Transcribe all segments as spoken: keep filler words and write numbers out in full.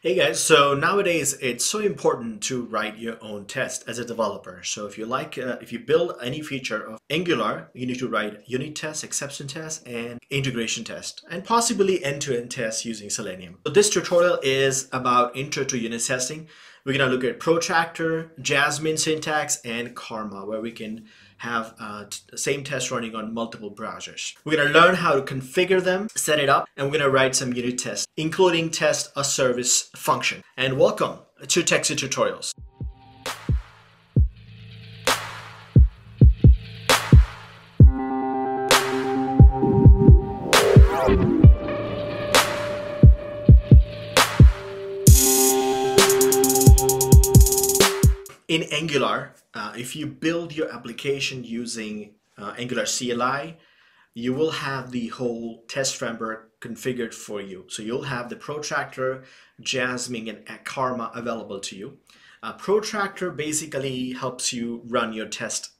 Hey guys, so nowadays it's so important to write your own test as a developer. So if you like, uh, if you build any feature of Angular, you need to write unit tests, exception tests, and integration tests, and possibly end-to-end tests using Selenium. So this tutorial is about intro to unit testing. We're going to look at Protractor, Jasmine syntax, and Karma, where we can have uh, same test running on multiple browsers. We're going to learn how to configure them, set it up, and we're going to write some unit tests, including test a service function. And welcome to Techsith Tutorials. In Angular, uh, if you build your application using uh, Angular C L I, you will have the whole test framework configured for you. So you'll have the Protractor, Jasmine, and Karma available to you. Uh, Protractor basically helps you run your test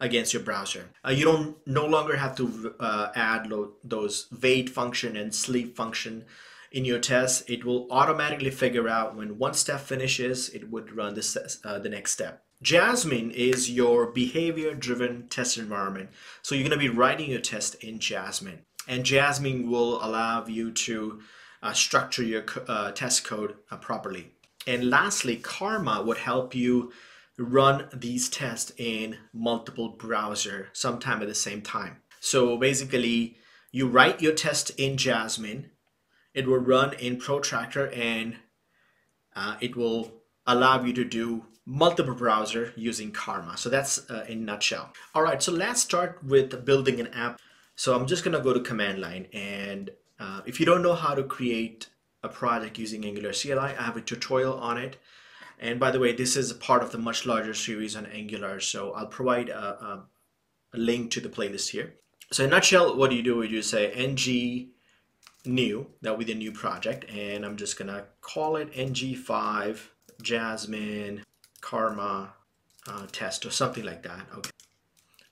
against your browser. Uh, you don't no longer have to uh, add those wait function and sleep function in your test. It will automatically figure out when one step finishes, it would run this, uh, the next step. Jasmine is your behavior-driven test environment. So you're going to be writing your test in Jasmine. And Jasmine will allow you to uh, structure your uh, test code uh, properly. And lastly, Karma would help you run these tests in multiple browsers sometime at the same time. So basically, you write your test in Jasmine. It will run in Protractor, and uh, it will allow you to do multiple browser using Karma. So that's uh, in a nutshell. All right, so let's start with building an app. So I'm just going to go to command line. And uh, if you don't know how to create a project using Angular C L I, I have a tutorial on it. And by the way, this is a part of the much larger series on Angular. So I'll provide a, a, a link to the playlist here. So in a nutshell, what do you do? You say ng new, that will be the new project, and I'm just gonna call it N G five Jasmine Karma uh, test or something like that. Okay.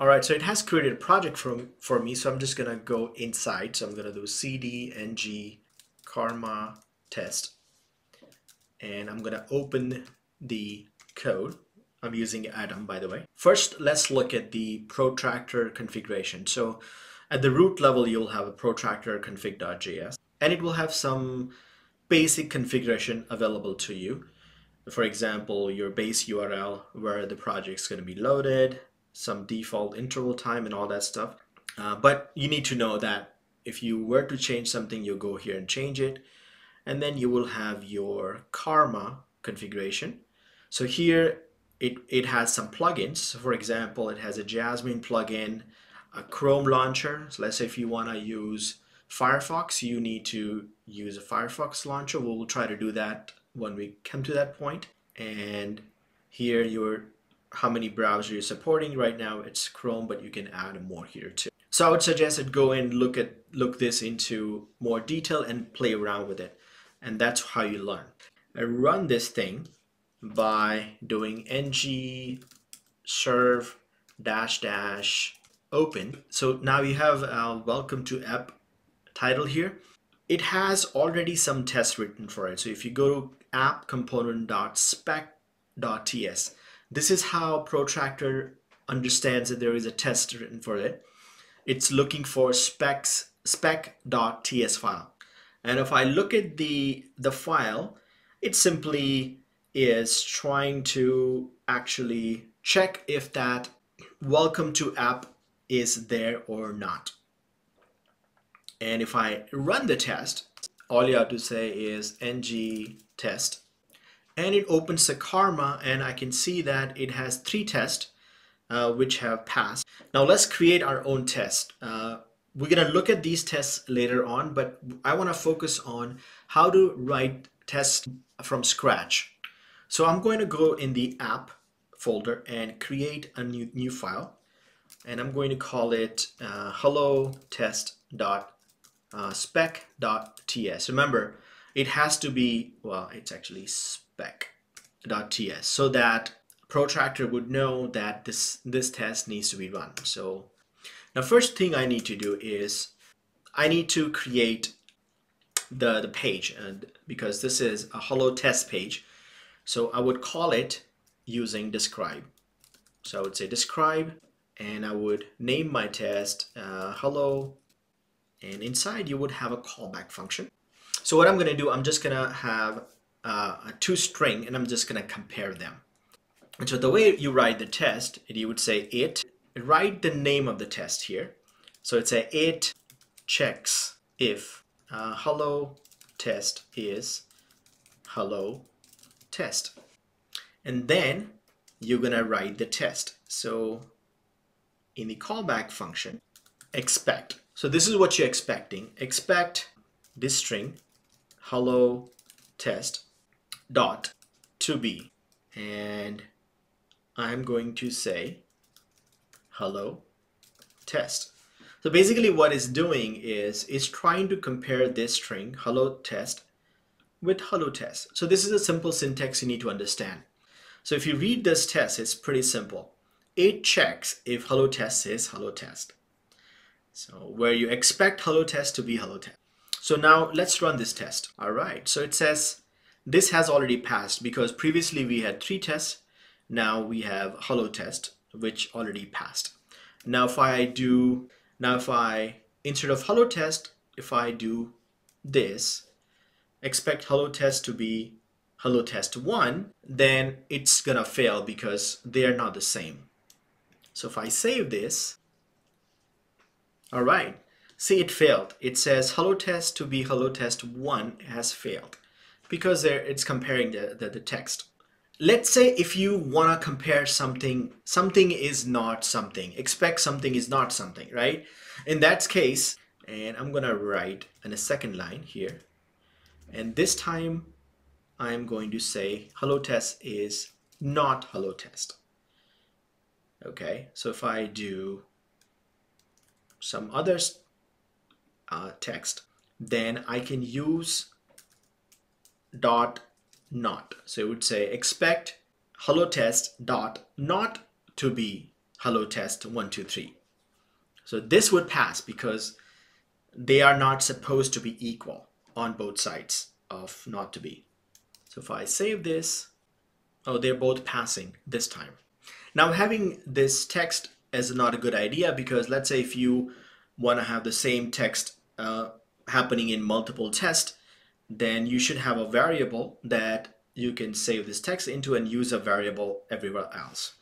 All right, so it has created a project from for me, so I'm just gonna go inside. So I'm gonna do C D N G Karma test, and I'm gonna open the code. I'm using Atom, by the way. First, let's look at the Protractor configuration. So at the root level, you'll have a protractor config.js, and it will have some basic configuration available to you. For example, your base U R L, where the project's going to be loaded, some default interval time, and all that stuff. Uh, but you need to know that if you were to change something, you'll go here and change it. And then you will have your Karma configuration. So here, it, it has some plugins. For example, it has a Jasmine plugin, a Chrome launcher. So let's say if you want to use Firefox, you need to use a Firefox launcher. We'll try to do that when we come to that point. And here you're how many browsers you're supporting. Right now it's Chrome, but you can add more here too. So I would suggest that go and look at look this into more detail and play around with it. And that's how you learn. I run this thing by doing ng serve dash dash open. So now you have uh, welcome to app title here. It has already some tests written for it. So if you go to app component.spec.ts, this is how Protractor understands that there is a test written for it. It's looking for specs spec.ts file. And if I look at the the file, it simply is trying to actually check if that welcome to app is there or not. And if I run the test, all you have to say is ng test, and it opens the Karma, and I can see that it has three tests uh, which have passed. Now let's create our own test. Uh, we're gonna look at these tests later on, but I want to focus on how to write tests from scratch. So I'm going to go in the app folder and create a new new file. And I'm going to call it uh, hello test.spec.ts. Remember, it has to be, well, it's actually spec.ts, so that Protractor would know that this, this test needs to be run. So now first thing I need to do is I need to create the, the page, and because this is a hello test page. So I would call it using describe. So I would say describe, and I would name my test uh, hello, and inside you would have a callback function. So what I'm going to do, I'm just going to have uh, a two string, and I'm just going to compare them. And so the way you write the test, you would say it, write the name of the test here. So it's a it checks if uh, hello test is hello test. And then you're going to write the test. So in the callback function, expect. So this is what you're expecting. Expect this string hello test dot to be. And I'm going to say hello test. So basically what it's doing is it's trying to compare this string hello test with hello test. So this is a simple syntax you need to understand. So if you read this test, it's pretty simple. It checks if hello test is hello test. So where you expect hello test to be hello test. So now let's run this test. All right, so it says this has already passed because previously we had three tests. Now we have hello test, which already passed. Now if I do, now if I, instead of hello test, if I do this, expect hello test to be hello test one, then it's gonna fail because they are not the same. So if I save this, all right, see it failed. It says hello test to be hello test one has failed, because it's comparing the, the, the text. Let's say if you want to compare something, something is not something, expect something is not something, right? In that case, and I'm going to write in a second line here, and this time I'm going to say hello test is not hello test. Okay, so if I do some other uh, text, then I can use dot not. So it would say expect hello test dot not to be hello test one, two, three. So this would pass because they are not supposed to be equal on both sides of not to be. So if I save this, oh, they're both passing this time. Now having this text is not a good idea because let's say if you want to have the same text uh, happening in multiple tests, then you should have a variable that you can save this text into and use a variable everywhere else.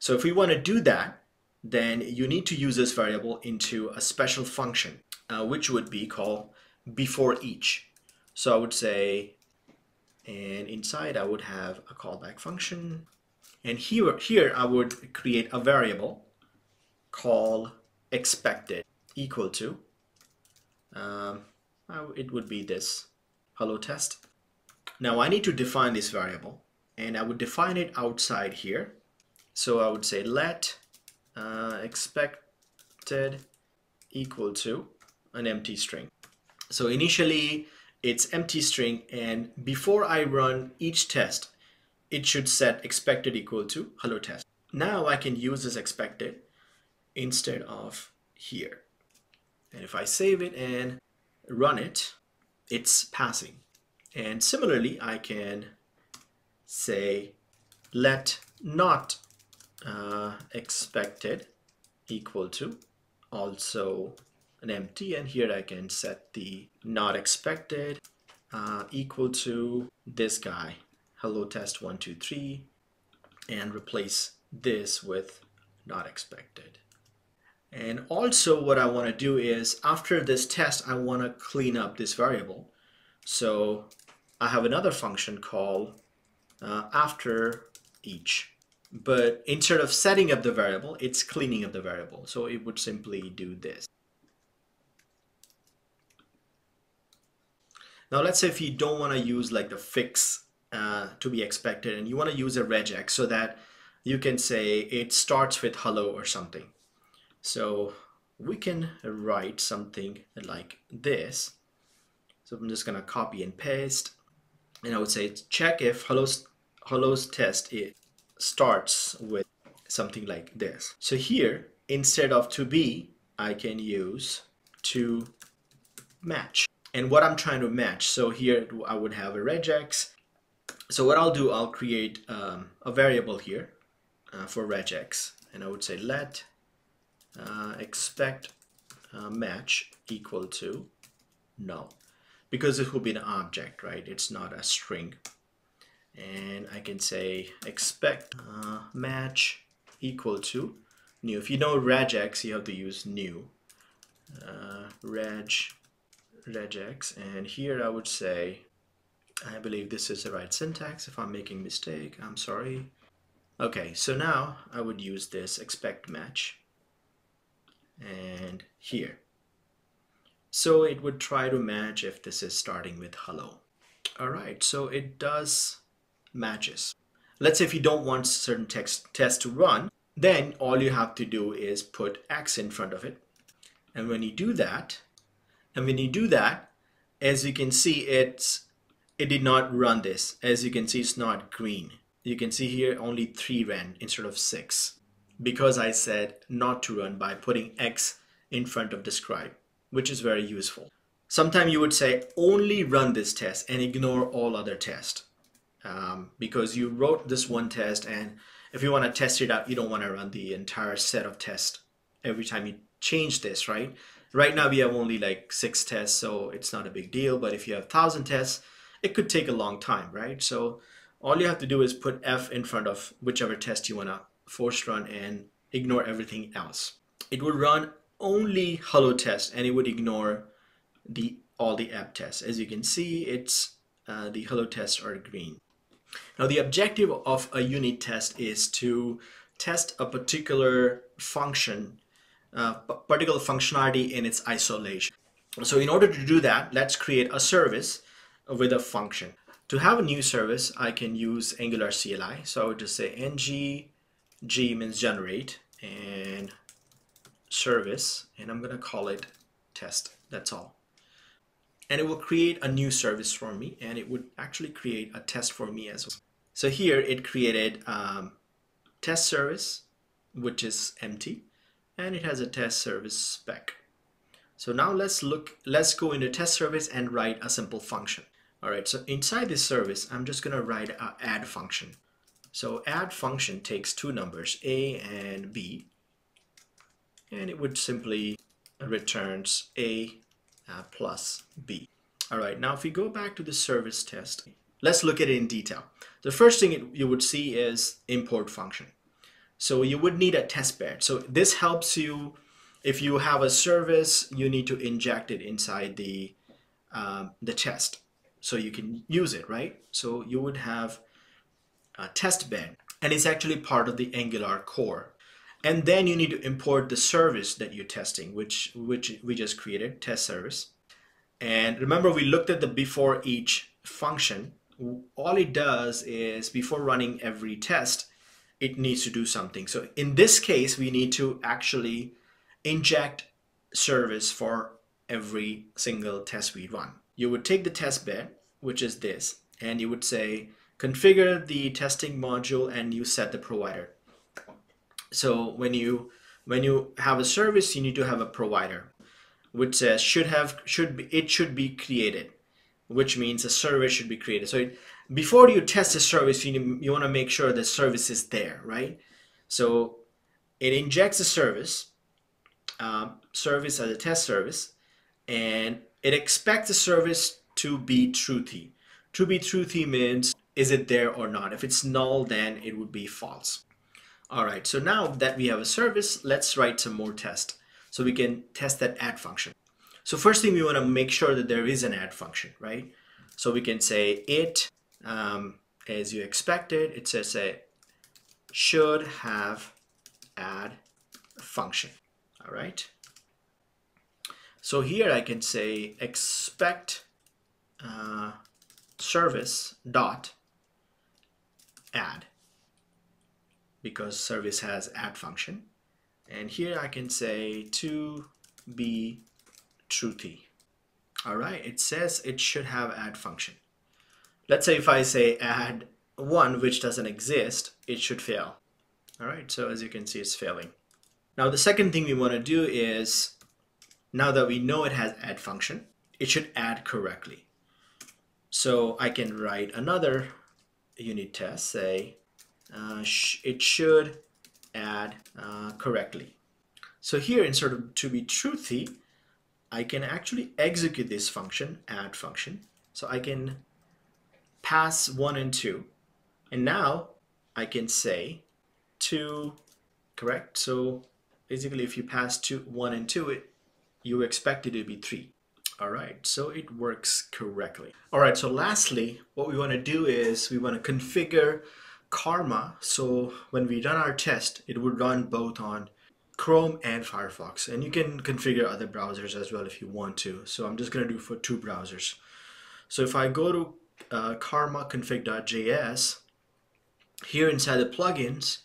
So if we want to do that, then you need to use this variable into a special function, uh, which would be called before each. So I would say, and inside I would have a callback function. And here, here I would create a variable called expected equal to, um, it would be this. Hello test. Now I need to define this variable, and I would define it outside here. So I would say let uh, expected equal to an empty string. So initially it's empty string, and before I run each test, it should set expected equal to hello test. Now I can use this expected instead of here. And if I save it and run it, it's passing. And similarly, I can say let not uh, expected equal to also an empty, and here I can set the not expected uh, equal to this guy hello test one two three, and replace this with not expected. And also what I want to do is after this test, I want to clean up this variable. So I have another function called uh, after each, but instead of setting up the variable, it's cleaning up the variable. So it would simply do this. Now let's say if you don't want to use like the fix uh, to be expected, and you want to use a regex so that you can say it starts with hello or something. So we can write something like this. So I'm just going to copy and paste, and I would say check if hello's, hello's test it starts with something like this. So here, instead of to be, I can use to match. and what I'm trying to match. So here I would have a regex. So what I'll do, I'll create um, a variable here uh, for regex, and I would say let uh, expect uh, match equal to null, because it will be an object, right? It's not a string. And I can say expect uh, match equal to new. If you know regex, you have to use new uh, reg regex, and here I would say, I believe this is the right syntax. If I'm making a mistake, I'm sorry. Okay, so now I would use this expect match and here. So it would try to match if this is starting with hello. All right, so it does matches. Let's say if you don't want certain text test to run, then all you have to do is put X in front of it. And when you do that, and when you do that, as you can see, it's it did not run this. As you can see, it's not green. You can see here only three ran instead of six, because I said not to run by putting X in front of describe, which is very useful. Sometimes you would say only run this test and ignore all other tests, um, because you wrote this one test, and if you want to test it out, you don't want to run the entire set of tests every time you change this, right? Right now we have only like six tests, so it's not a big deal, but if you have one thousand tests, it could take a long time, right? So all you have to do is put F in front of whichever test you want to force run and ignore everything else. It would run only hello test, and it would ignore the all the app tests. As you can see, it's uh, the hello tests are green. Now the objective of a unit test is to test a particular function, uh, particular functionality in its isolation. So in order to do that, let's create a service with a function. To have a new service, I can use Angular C L I. So I would just say ng, g means generate, and service, and I'm gonna call it test, that's all. And it will create a new service for me, and it would actually create a test for me as well. So here it created um, test service, which is empty, and it has a test service spec. So now let's look, let's go into test service and write a simple function. All right, so inside this service, I'm just gonna write a add function. So add function takes two numbers, A and B, and it would simply returns A uh, plus B. All right, now if we go back to the service test, let's look at it in detail. The first thing it, you would see is import function. So you would need a testbed. So this helps you, if you have a service, you need to inject it inside the, um, the test so you can use it, right? So you would have a testbed, and it's actually part of the Angular core. And then you need to import the service that you're testing, which, which we just created, test service. And remember, we looked at the before each function. All it does is before running every test, it needs to do something. So in this case, we need to actually inject service for every single test we run. You would take the test bed, which is this, and you would say, configure the testing module, and you set the provider. So when you when you have a service, you need to have a provider, which says should have should be it should be created, which means a service should be created. So it, before you test a service, you need, you want to make sure the service is there, right? So it injects a service, uh, service as a test service, and it expects the service to be truthy. To be truthy means is it there or not? If it's null, then it would be false. All right, so now that we have a service, let's write some more tests so we can test that add function. So first thing, we want to make sure that there is an add function, right? So we can say it, um, as you expected, it says a should have add function, all right? So here I can say expect uh, service dot add, because service has add function. And here I can say to be truthy. All right, it says it should have add function. Let's say if I say add one, which doesn't exist, it should fail. All right, so as you can see, it's failing. Now the second thing we want to do is, now that we know it has add function, it should add correctly. So I can write another unit test, say uh, sh it should add uh, correctly. So here, in sort of to be truthy, I can actually execute this function, add function. So I can pass one and two, and now I can say two, correct? So basically, if you pass two, one and two, it you expect it to be three. All right, so it works correctly. All right, so lastly, what we want to do is we want to configure Karma so when we run our test, it would run both on Chrome and Firefox. And you can configure other browsers as well if you want to. So I'm just going to do for two browsers. So if I go to uh, karma config dot J S, here inside the plugins,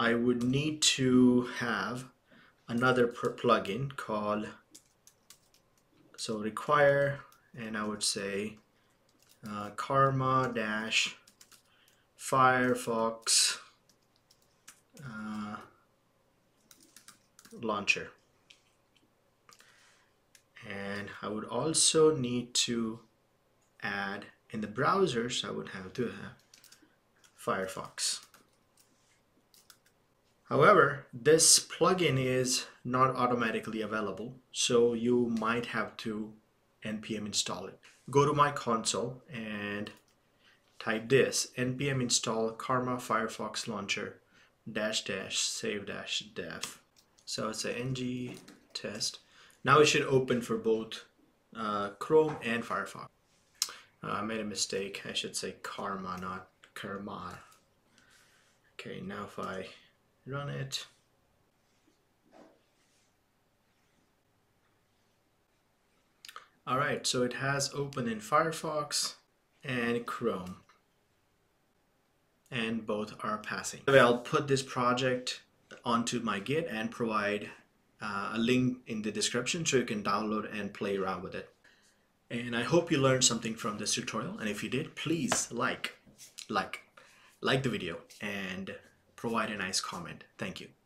I would need to have another plugin called So require, and I would say uh, karma-firefox uh, launcher. And I would also need to add in the browsers, I would have to have Firefox. However, this plugin is not automatically available, so you might have to N P M install it. Go to my console and type this, N P M install Karma Firefox launcher dash dash save dash def. So it's a ng test. Now it should open for both uh, Chrome and Firefox. Uh, I made a mistake. I should say Karma, not Karma. Okay, now if I run it. All right, so it has opened in Firefox and Chrome, and both are passing. I'll put this project onto my Git and provide uh, a link in the description so you can download and play around with it. And I hope you learned something from this tutorial, and if you did, please like, like, like the video and provide a nice comment. Thank you.